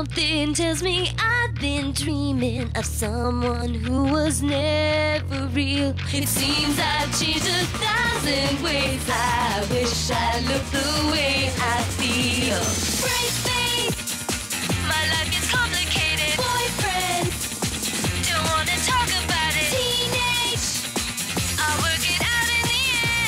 Something tells me I've been dreaming of someone who was never real. It seems I've changed 1,000 ways. I wish I looked the way I feel. Break faith, my life is complicated. Boyfriend, don't wanna talk about it. Teenage, I'll work it out in the end.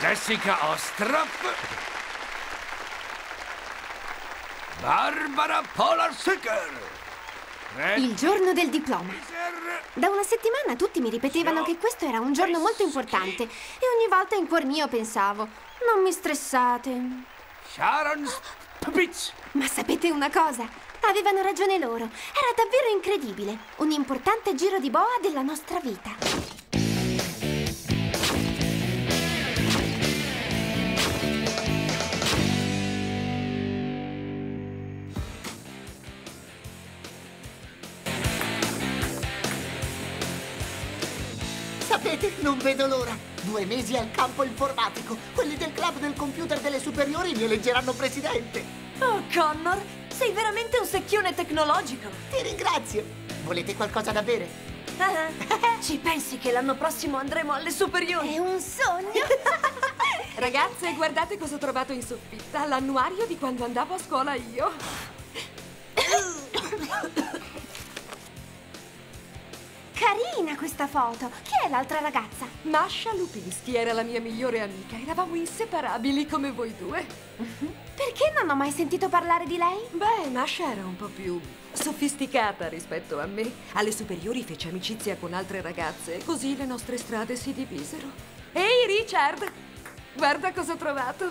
Jessica Ostrop, Barbara Polarsicker. Il giorno del diploma. Da una settimana tutti mi ripetevano che questo era un giorno molto importante e ogni volta in cuor mio pensavo: non mi stressate. Sharon Spitz. Ma sapete una cosa? Avevano ragione loro. Era davvero incredibile. Un importante giro di boa della nostra vita. Non vedo l'ora! 2 mesi al campo informatico! Quelli del club del computer delle superiori mi eleggeranno presidente! Oh, Connor! Sei veramente un secchione tecnologico! Ti ringrazio! Volete qualcosa da bere? Ci pensi che l'anno prossimo andremo alle superiori? È un sogno! Ragazze, guardate cosa ho trovato in soffitta! L'annuario di quando andavo a scuola io! Carina questa foto! Chi è l'altra ragazza? Masha Lupinski era la mia migliore amica. Eravamo inseparabili come voi due. Perché non ho mai sentito parlare di lei? Beh, Masha era un po' più sofisticata rispetto a me. Alle superiori fece amicizia con altre ragazze, così le nostre strade si divisero. Ehi, Richard! Guarda cosa ho trovato!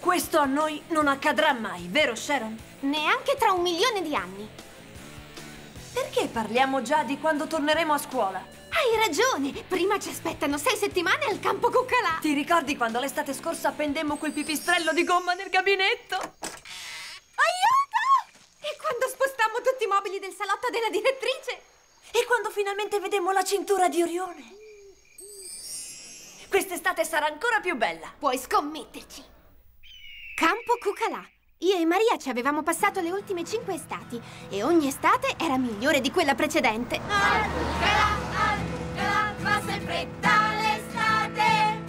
Questo a noi non accadrà mai, vero Sharon? Neanche tra 1 milione di anni. Perché parliamo già di quando torneremo a scuola? Hai ragione! Prima ci aspettano 6 settimane al Campo Kookalah! Ti ricordi quando l'estate scorsa appendemmo quel pipistrello di gomma nel gabinetto? Aiuto! E quando spostammo tutti i mobili del salotto della direttrice? E quando finalmente vedemmo la cintura di Orione? Quest'estate sarà ancora più bella! Puoi scommetterci! Campo Kookalah! Io e Maria ci avevamo passato le ultime 5 estati e ogni estate era migliore di quella precedente. Al Kookalah, al Kookalah, va sempre l'estate.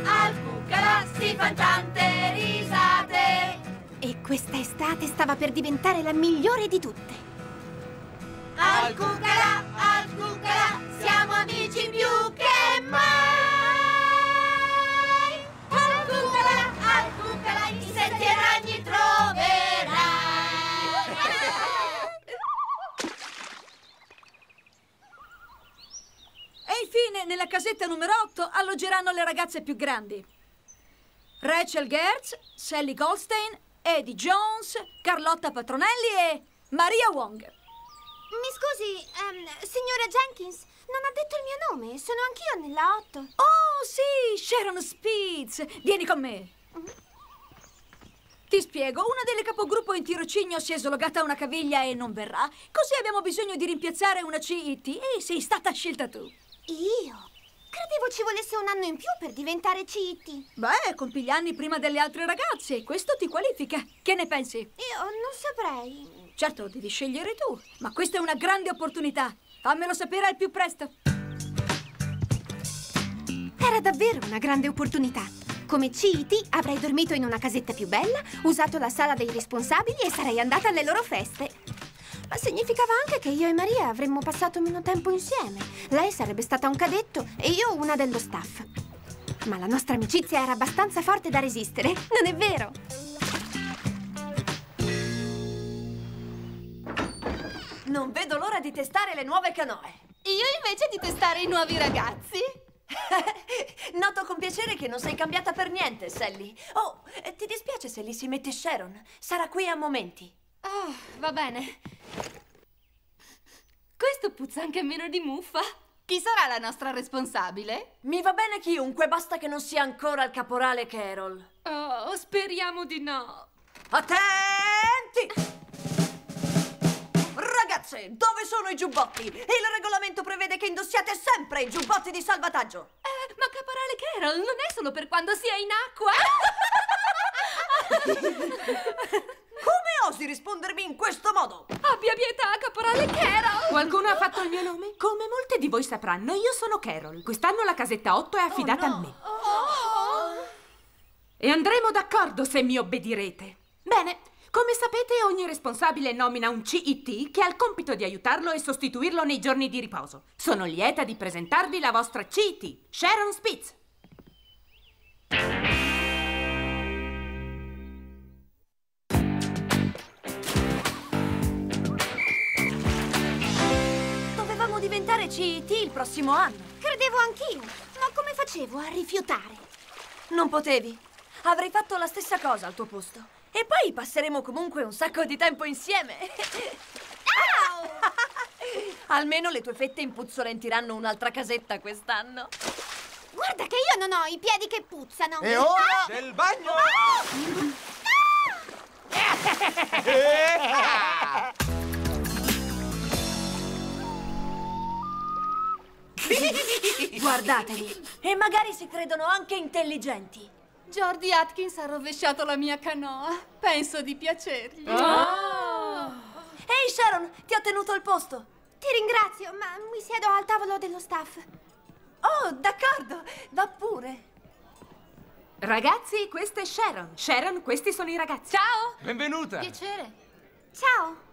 Al Kookalah, si fan tante risate. E questa estate stava per diventare la migliore di tutte. Al Kookalah, siamo amici più che mai. Senti e ragni troverai. E infine nella casetta numero 8 alloggeranno le ragazze più grandi: Rachel Gertz, Sally Goldstein, Eddie Jones, Carlotta Patronelli e Maria Wong. Mi scusi, signora Jenkins, non ha detto il mio nome, sono anch'io nella 8. Oh sì, Sharon Speeds, vieni con me. Ti spiego, una delle capogruppo in tirocinio si è slogata una caviglia e non verrà, così abbiamo bisogno di rimpiazzare una CIT e sei stata scelta tu. Io? Credevo ci volesse un anno in più per diventare CIT. Beh, compi gli anni prima delle altre ragazze e questo ti qualifica. Che ne pensi? Io non saprei. Certo, devi scegliere tu, ma questa è una grande opportunità. Fammelo sapere al più presto. Era davvero una grande opportunità. Come CIT avrei dormito in una casetta più bella, usato la sala dei responsabili e sarei andata alle loro feste. Ma significava anche che io e Maria avremmo passato meno tempo insieme. Lei sarebbe stata un cadetto e io una dello staff. Ma la nostra amicizia era abbastanza forte da resistere, non è vero? Non vedo l'ora di testare le nuove canoe. Io invece di testare i nuovi ragazzi. Noto con piacere che non sei cambiata per niente, Sally. Oh, ti dispiace se lì si mette Sharon? Sarà qui a momenti. Oh, va bene. Questo puzza anche meno di muffa. Chi sarà la nostra responsabile? Mi va bene chiunque, basta che non sia ancora il caporale Carol. Oh, speriamo di no. Attenti! Ragazze, dove sono i giubbotti? Il regolamento prevede che indossiate sempre i giubbotti di salvataggio. Ma caporale Carol non è solo per quando si è in acqua? Come osi rispondermi in questo modo? Abbia pietà, caporale Carol! Qualcuno ha fatto il mio nome? Come molte di voi sapranno, io sono Carol. Quest'anno la casetta 8 è affidata a me. E andremo d'accordo se mi obbedirete. Bene. Come sapete, ogni responsabile nomina un CIT che ha il compito di aiutarlo e sostituirlo nei giorni di riposo. Sono lieta di presentarvi la vostra CIT, Sharon Spitz. Dovevamo diventare CIT il prossimo anno. Credevo anch'io, ma come facevo a rifiutare? Non potevi. Avrei fatto la stessa cosa al tuo posto. E poi passeremo comunque un sacco di tempo insieme. Almeno le tue fette impuzzolenteranno un'altra casetta quest'anno. Guarda che io non ho i piedi che puzzano. E ora del bagno! Guardateli, e magari si credono anche intelligenti. Jordi Atkins ha rovesciato la mia canoa. Penso di piacergli. Oh. Ehi, Sharon, ti ho tenuto il posto. Ti ringrazio, ma mi siedo al tavolo dello staff. Oh, d'accordo, va pure. Ragazzi, questa è Sharon. Sharon, questi sono i ragazzi. Ciao. Benvenuta. Piacere. Ciao.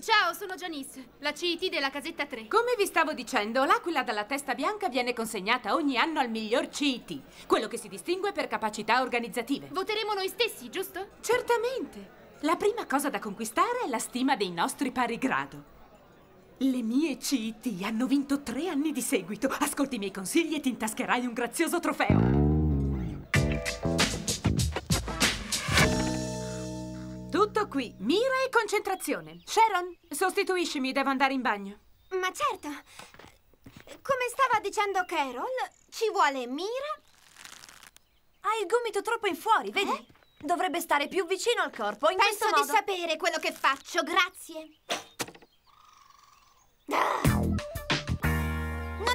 Ciao, sono Janice, la CIT della casetta 3. Come vi stavo dicendo, l'aquila dalla testa bianca viene consegnata ogni anno al miglior CIT, quello che si distingue per capacità organizzative. Voteremo noi stessi, giusto? Certamente. La prima cosa da conquistare è la stima dei nostri pari grado. Le mie CIT hanno vinto 3 anni di seguito. Ascolti i miei consigli e ti intascherai un grazioso trofeo. Tutto qui, mira e concentrazione. Sharon, sostituiscimi, devo andare in bagno. Ma certo. Come stava dicendo Carol, ci vuole mira. Hai il gomito troppo in fuori, vedi? Dovrebbe stare più vicino al corpo. Penso di sapere quello che faccio, grazie. Non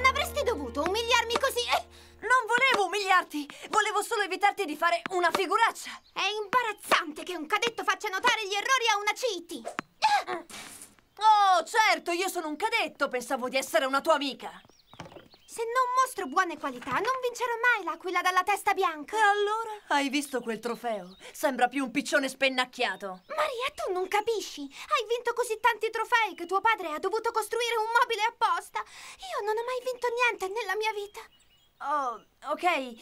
avresti dovuto umiliarmi così. Non volevo umiliarti, volevo solo evitarti di fare una figuraccia. È imbarazzante che un cadetto faccia notare gli errori a una CIT. Oh, certo, io sono un cadetto, pensavo di essere una tua amica. Se non mostro buone qualità, non vincerò mai l'aquila dalla testa bianca. E allora? Hai visto quel trofeo? Sembra più un piccione spennacchiato. Maria, tu non capisci. Hai vinto così tanti trofei che tuo padre ha dovuto costruire un mobile apposta. Io non ho mai vinto niente nella mia vita. Oh, ok.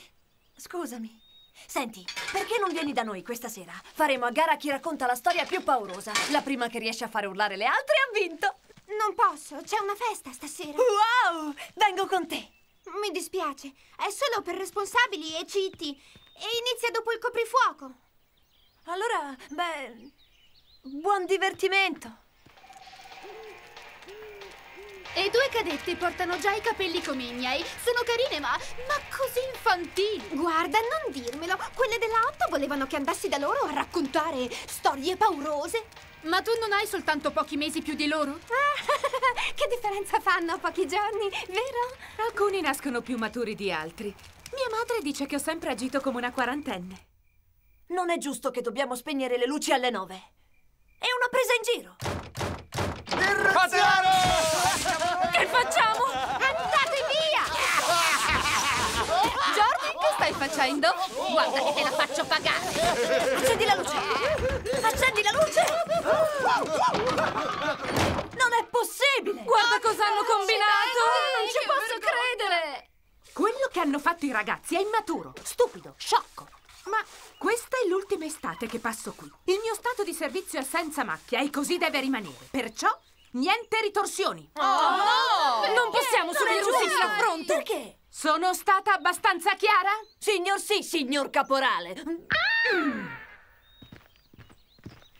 Scusami. Senti, perché non vieni da noi questa sera? Faremo a gara chi racconta la storia più paurosa. La prima che riesce a fare urlare le altre ha vinto. Non posso, c'è una festa stasera. Wow, vengo con te. Mi dispiace, è solo per responsabili e CIT. E inizia dopo il coprifuoco. Allora, beh, buon divertimento. E 2 cadette portano già i capelli come i miei. Sono carine, ma così infantili. Guarda, non dirmelo. Quelle della 8 volevano che andassi da loro a raccontare storie paurose. Ma tu non hai soltanto pochi mesi più di loro? Che differenza fanno pochi giorni, vero? Alcuni nascono più maturi di altri. Mia madre dice che ho sempre agito come una quarantenne. Non è giusto che dobbiamo spegnere le luci alle 9. È una presa in giro. Irrazionale! Che facciamo? Andate via! Jordi, che stai facendo? Guarda che te la faccio pagare! Accendi la luce! Accendi la luce! Non è possibile! Guarda cosa hanno combinato! Non ci posso credere! Quello che hanno fatto i ragazzi è immaturo, stupido, sciocco. Ma questa è l'ultima estate che passo qui. Il mio stato di servizio è senza macchia e così deve rimanere. Perciò... niente ritorsioni! Oh no! Non possiamo sopravvivere all'affronto. Perché? Sono stata abbastanza chiara? Signor sì, signor caporale.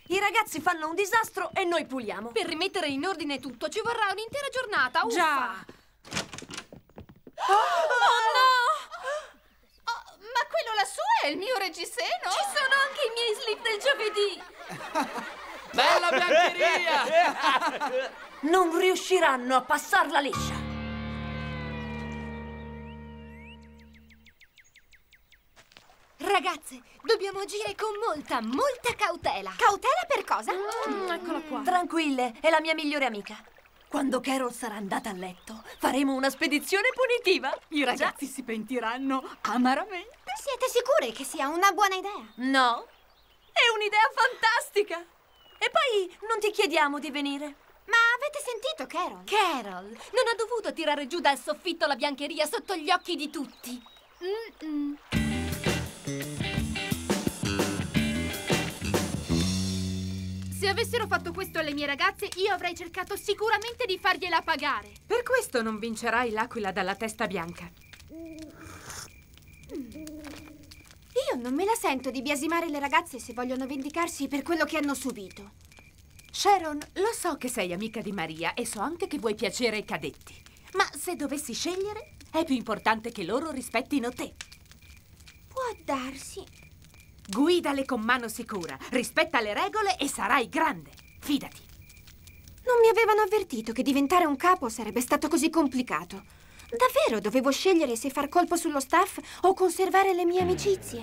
I ragazzi fanno un disastro e noi puliamo. Per rimettere in ordine tutto ci vorrà un'intera giornata. Uffa. Già. Oh no! Oh, ma quello lassù è il mio reggiseno. Ci sono anche i miei slip del giovedì. Bella biancheria! Non riusciranno a passarla liscia. Ragazze, dobbiamo agire con molta cautela. Cautela per cosa? Eccola qua. Tranquille, è la mia migliore amica. Quando Carol sarà andata a letto, faremo una spedizione punitiva. I ragazzi si pentiranno amaramente. Siete sicure che sia una buona idea? No, è un'idea fantastica. E poi non ti chiediamo di venire. Ma avete sentito, Carol? Carol non ha dovuto tirare giù dal soffitto la biancheria sotto gli occhi di tutti. Se avessero fatto questo alle mie ragazze, io avrei cercato sicuramente di fargliela pagare. Per questo non vincerai l'aquila dalla testa bianca. Io non me la sento di biasimare le ragazze se vogliono vendicarsi per quello che hanno subito. Sharon, lo so che sei amica di Maria e so anche che vuoi piacere ai cadetti. Ma se dovessi scegliere, è più importante che loro rispettino te. Può darsi... Guidale con mano sicura, rispetta le regole e sarai grande. Fidati. Non mi avevano avvertito che diventare un capo sarebbe stato così complicato. Davvero dovevo scegliere se far colpo sullo staff o conservare le mie amicizie.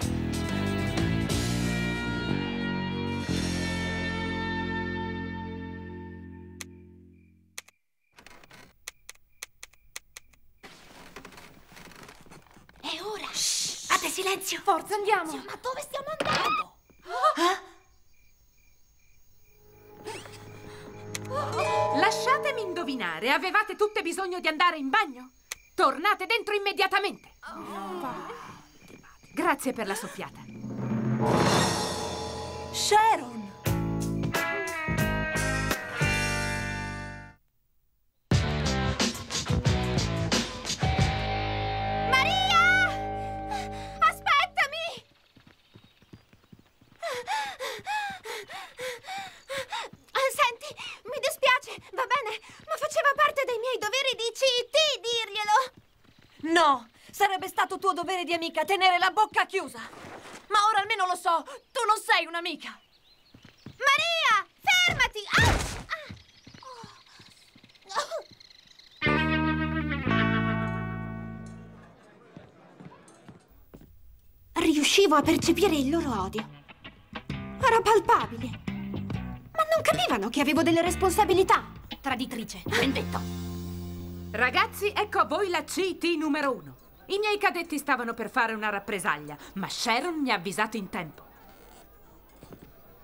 È ora. Fate silenzio. Forza, andiamo. Ma dove stiamo andando? Lasciatemi indovinare, avevate tutte bisogno di andare in bagno? Tornate dentro immediatamente. Grazie per la soffiata. Sharon! Tuo dovere di amica tenere la bocca chiusa. Ma ora almeno lo so, tu non sei un'amica. Maria, fermati! Riuscivo a percepire il loro odio. Era palpabile. Ma non capivano che avevo delle responsabilità. Traditrice, ben detto. Ragazzi, ecco a voi la CT numero 1. I miei cadetti stavano per fare una rappresaglia, ma Sharon mi ha avvisato in tempo.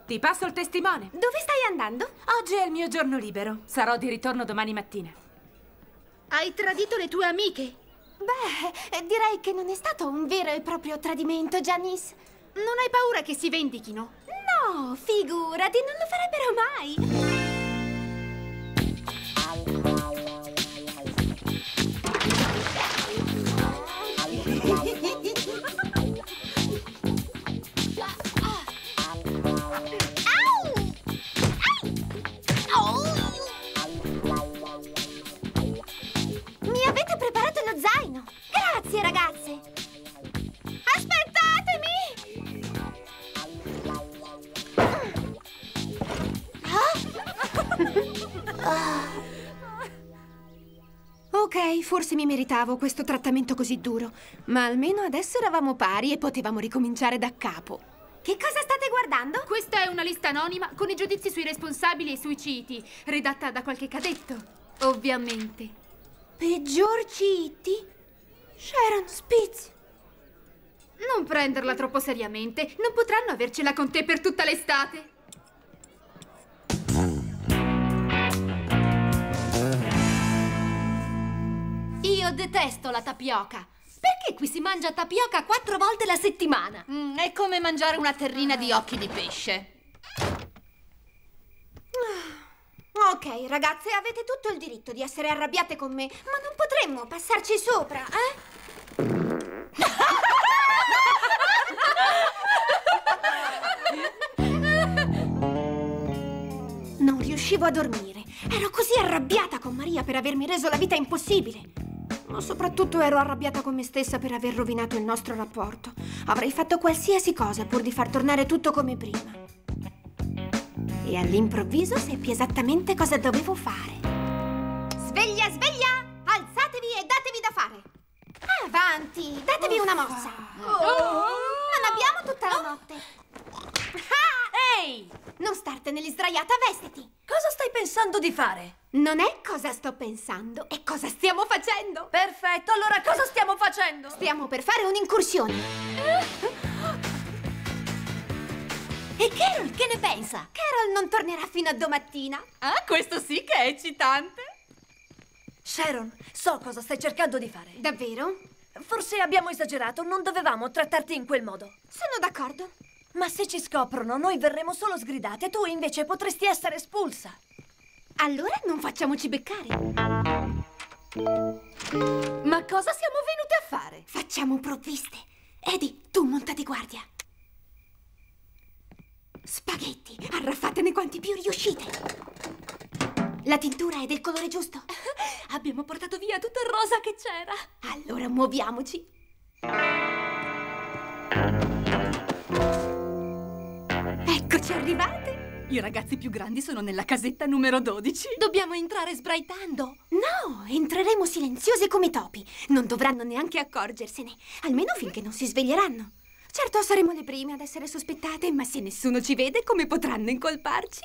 Ti passo il testimone. Dove stai andando? Oggi è il mio giorno libero. Sarò di ritorno domani mattina. Hai tradito le tue amiche? Beh, direi che non è stato un vero e proprio tradimento, Janice. Non hai paura che si vendichino? No, figurati, non lo farebbero mai. Zaino. Grazie, ragazze. Aspettatemi! Ok, forse mi meritavo questo trattamento così duro, ma almeno adesso eravamo pari e potevamo ricominciare da capo. Che cosa state guardando? Questa è una lista anonima con i giudizi sui responsabili e sui CT, redatta da qualche cadetto, ovviamente. Peggior CT? Sharon Spitz. Non prenderla troppo seriamente. Non potranno avercela con te per tutta l'estate. Io detesto la tapioca. Perché qui si mangia tapioca 4 volte la settimana? È come mangiare una terrina di occhi di pesce. Ok, ragazze, avete tutto il diritto di essere arrabbiate con me, ma non potremmo passarci sopra, eh? Non riuscivo a dormire. Ero così arrabbiata con Maria per avermi reso la vita impossibile. Ma soprattutto ero arrabbiata con me stessa per aver rovinato il nostro rapporto. Avrei fatto qualsiasi cosa pur di far tornare tutto come prima. E all'improvviso seppi esattamente cosa dovevo fare. Sveglia, sveglia! Alzatevi e datevi da fare! Avanti! Datevi una mossa! Non abbiamo tutta la notte! Ehi! Non startene lì sdraiata, vestiti! Cosa stai pensando di fare? Non è cosa sto pensando, è cosa stiamo facendo! Perfetto, allora cosa stiamo facendo? Stiamo per fare un'incursione! E Carol, che ne pensa? Carol non tornerà fino a domattina. Ah, questo sì che è eccitante. Sharon, so cosa stai cercando di fare. Davvero? Forse abbiamo esagerato, non dovevamo trattarti in quel modo. Sono d'accordo. Ma se ci scoprono, noi verremo solo sgridate, tu invece potresti essere espulsa. Allora non facciamoci beccare. Ma cosa siamo venute a fare? Facciamo provviste. Eddie, tu monta di guardia. Spaghetti, arraffatene quanti più riuscite. La tintura è del colore giusto. Abbiamo portato via tutto il rosa che c'era. Allora muoviamoci. Eccoci arrivate. I ragazzi più grandi sono nella casetta numero 12. Dobbiamo entrare sbraitando. No, entreremo silenziosi come topi. Non dovranno neanche accorgersene, almeno finché non si sveglieranno. Certo, saremo le prime ad essere sospettate, ma se nessuno ci vede, come potranno incolparci?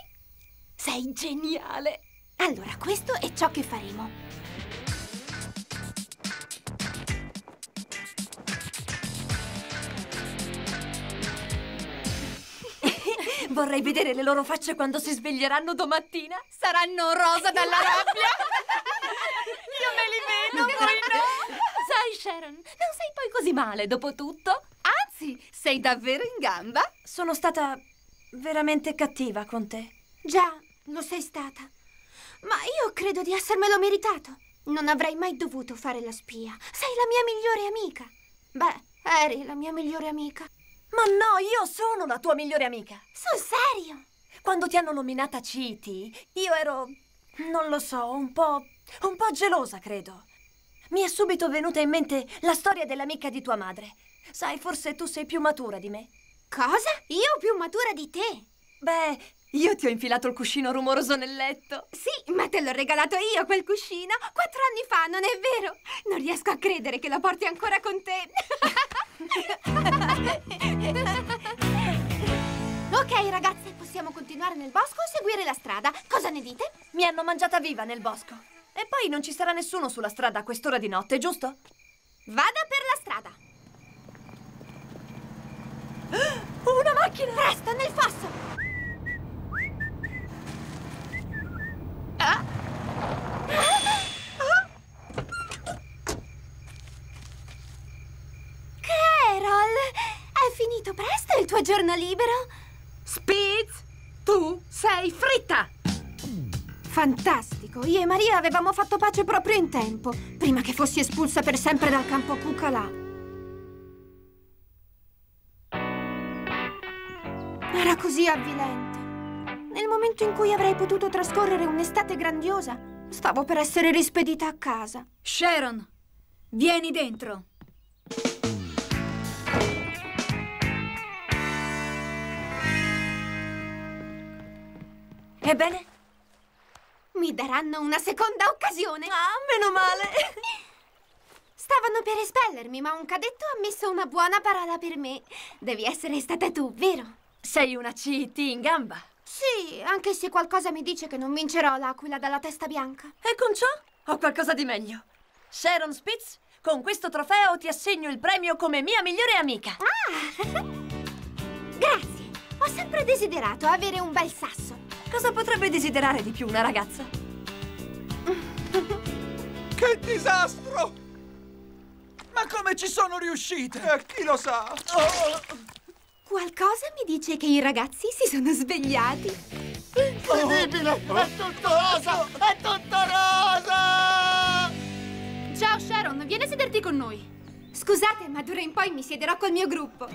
Sei geniale! Allora, questo è ciò che faremo. Vorrei vedere le loro facce quando si sveglieranno domattina. Saranno rosa dalla rabbia. Io me li vedo, voi no. Sai, Sharon, non sei poi così male, dopo tutto. Anzi, sei davvero in gamba? Sono stata veramente cattiva con te. Già, lo sei stata. Ma io credo di essermelo meritato. Non avrei mai dovuto fare la spia. Sei la mia migliore amica. Beh, eri la mia migliore amica. Ma no, io sono la tua migliore amica. Sul serio? Quando ti hanno nominata Citi, io ero, non lo so, un po' gelosa, credo. Mi è subito venuta in mente la storia dell'amica di tua madre. Sai, forse tu sei più matura di me. Cosa? Io più matura di te? Beh, io ti ho infilato il cuscino rumoroso nel letto. Sì, ma te l'ho regalato io quel cuscino 4 anni fa, non è vero? Non riesco a credere che la porti ancora con te. Ok, ragazze, possiamo continuare nel bosco o seguire la strada. Cosa ne dite? Mi hanno mangiata viva nel bosco. E poi non ci sarà nessuno sulla strada a quest'ora di notte, giusto? Vada per la strada! Una macchina! Presto, nel fosso! Ah. Carol! È finito presto il tuo giorno libero? Speeds! Tu sei fritta! Fantastico! Io e Maria avevamo fatto pace proprio in tempo, prima che fossi espulsa per sempre dal Campo Kookalah. Era così avvilente. Nel momento in cui avrei potuto trascorrere un'estate grandiosa, stavo per essere rispedita a casa. Sharon, vieni dentro. Ebbene? Mi daranno una seconda occasione. Ah, meno male. Stavano per espellermi, ma un cadetto ha messo una buona parola per me. Devi essere stata tu, vero? Sei una CT in gamba. Sì, anche se qualcosa mi dice che non vincerò l'aquila dalla testa bianca. E con ciò ho qualcosa di meglio. Sharon Spitz, con questo trofeo ti assegno il premio come mia migliore amica. Ah! Grazie. Ho sempre desiderato avere un bel sasso. Cosa potrebbe desiderare di più una ragazza? Che disastro! Ma come ci sono riuscite? Chi lo sa? Oh. Qualcosa mi dice che i ragazzi si sono svegliati. Incredibile! Oh. È tutto rosa! È tutto rosa! Ciao Sharon, vieni a sederti con noi. Scusate, ma d'ora in poi mi siederò col mio gruppo.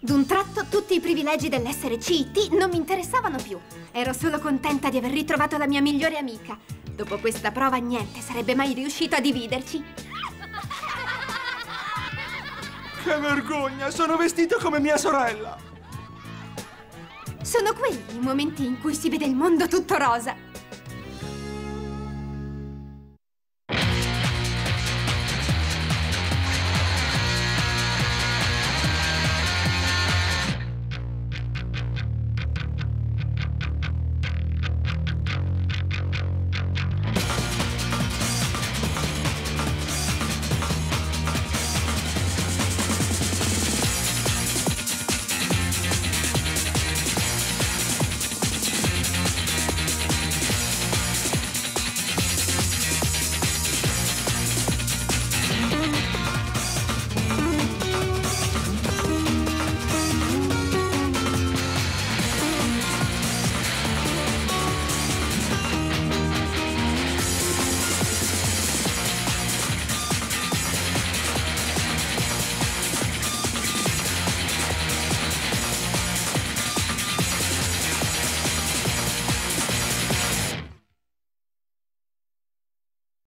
D'un tratto tutti i privilegi dell'essere CT non mi interessavano più. Ero solo contenta di aver ritrovato la mia migliore amica. Dopo questa prova niente sarebbe mai riuscito a dividerci. Che vergogna! Sono vestito come mia sorella! Sono quelli i momenti in cui si vede il mondo tutto rosa.